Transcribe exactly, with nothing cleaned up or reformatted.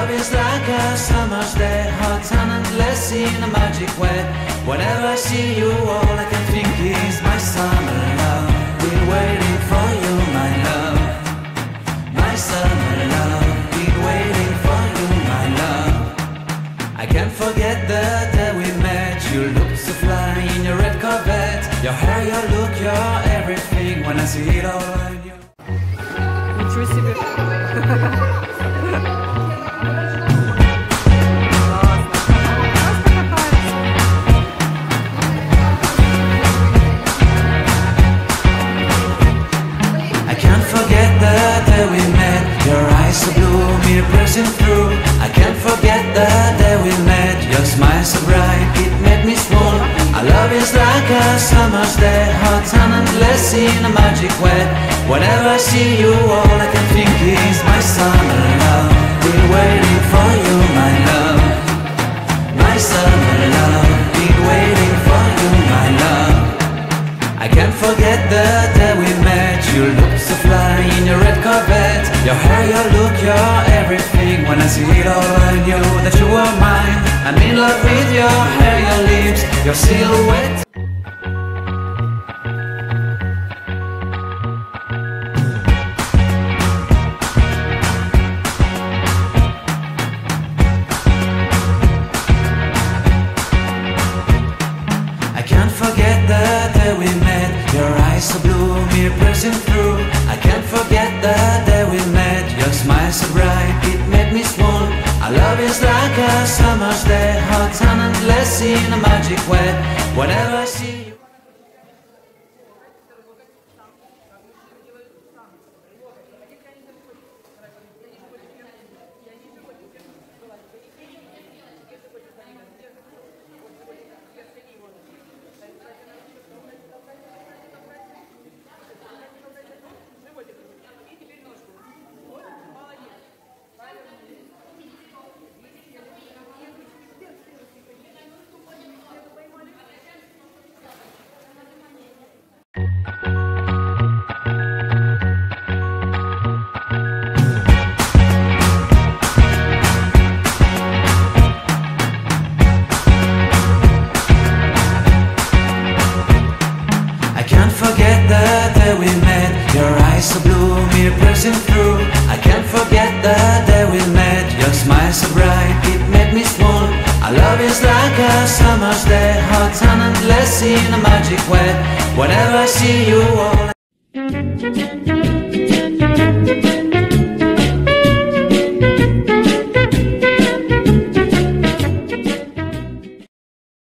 Love is like a summer's day, hot and endless in a magic way. Whenever I see you, all I can think is my summer love. Been waiting for you, my love. My summer love, been waiting for you, my love. I can't forget the day we met. You looked so fly in your red Corvette. Your hair, your look, your everything. When I see it all, I knew. Pressing through, I can't forget the day we met. Your smile so bright, it made me swoon. Our love is like a summer's day, hot and endless in a magic way. Whenever I see you, all I can think is my summer love. Been waiting for you, my love. My summer love, been waiting for you, my love. I can't forget the day we met. You looked so fly in your red Corvette. Your hair, your look, your everything. When I see it all, I knew that you were mine. I'm in love with your hair, your lips, your silhouette. I can't forget the day we met. Your eyes so blue, me pressing through. I can't forget the day we met. Your smile so bright, it made me swoon. Our love is like a summer's day, hot and endless in a magic way. Whenever I see you. Forget the day we met. Your eyes so blue, me pressing through. I can't forget the day we met. Your smile so bright, it made me swoon. Our love is like a summer's day, hot and endless in a magic way. Whenever I see you, all I